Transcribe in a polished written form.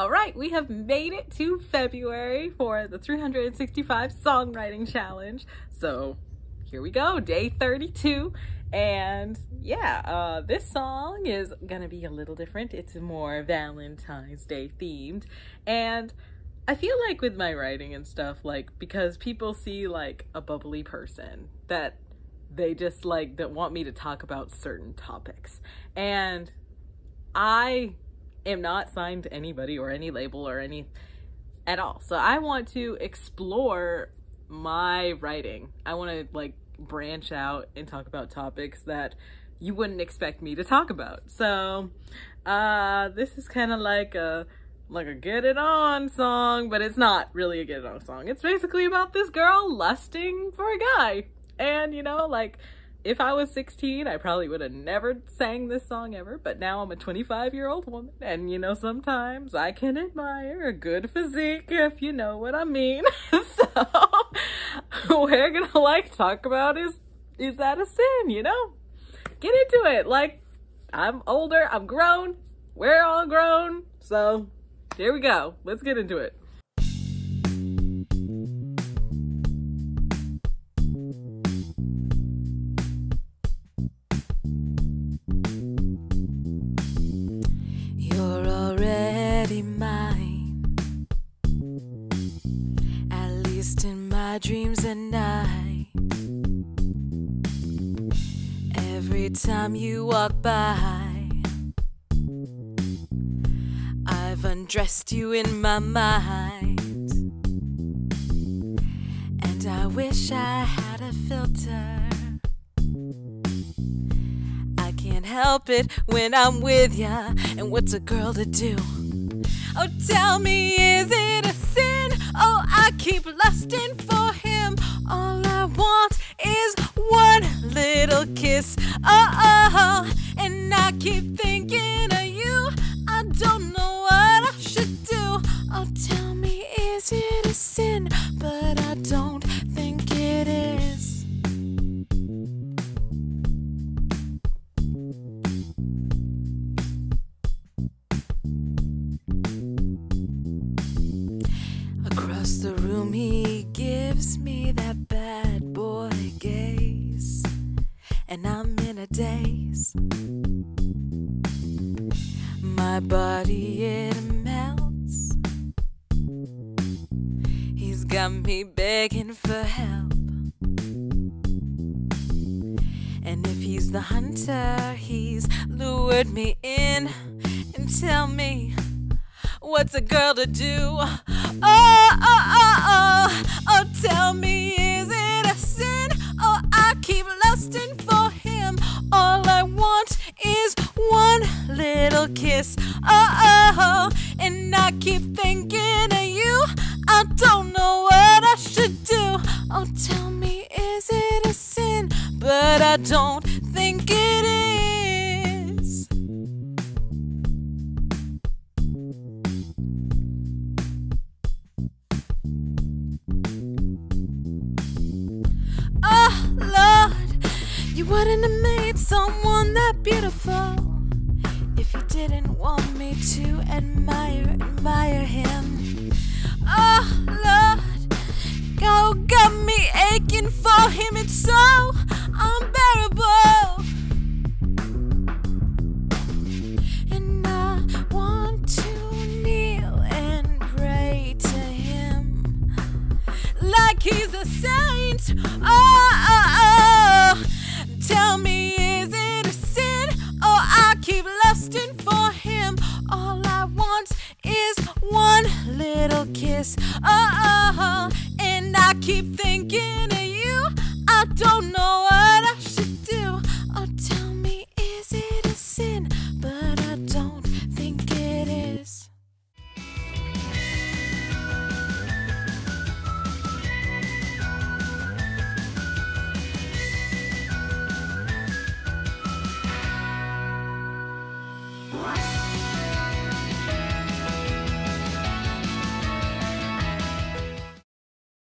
All right, we have made it to February for the 365 Songwriting Challenge. So here we go, day 32. And yeah, this song is gonna be a little different. It's more Valentine's Day themed. And I feel like with my writing and stuff, like, because people see like a bubbly person that they just like, that want me to talk about certain topics. And I am not signed to anybody or any label or any at all. So I want to explore my writing. I want to like branch out and talk about topics that you wouldn't expect me to talk about. So this is kind of like a get it on song, but it's not really a get it on song. It's basically about this girl lusting for a guy. And you know, like, if I was 16, I probably would have never sang this song ever, but now I'm a 25-year-old woman, and you know, sometimes I can admire a good physique, if you know what I mean. So we're gonna like talk about is that a sin, you know? Get into it. Like, I'm older, I'm grown, we're all grown, so here we go. Let's get into it. Mine, at least in my dreams at night. Every time you walk by, I've undressed you in my mind, and I wish I had a filter. I can't help it when I'm with ya, and what's a girl to do? Oh, tell me, is it a sin? Oh, I keep lusting for him. All I want is one little kiss. Oh, and I keep thinking of you. I don't know what I should do. Oh, tell me, is it a sin? But I don't think it is. The room he gives me that bad boy gaze, and I'm in a daze. My body, it melts. He's got me begging for help, and if he's the hunter, he's lured me in. And tell me, what's a girl to do? Oh, oh, tell me, is it a sin? Oh, I keep lusting for him. All I want is one little kiss. Oh, and I keep thinking of you. I don't know what I should do. Oh, tell me, is it a sin? But I don't think it is. You wouldn't have made someone that beautiful if you didn't want me to admire him. Oh, Lord, oh, got me aching for him. It's so unbearable. And I want to kneel and pray to him like he's a saint. Oh. Tell me, is it a sin? Oh, I keep lusting for him. All I want is one little kiss. Oh, and I keep thinking of you. I don't know.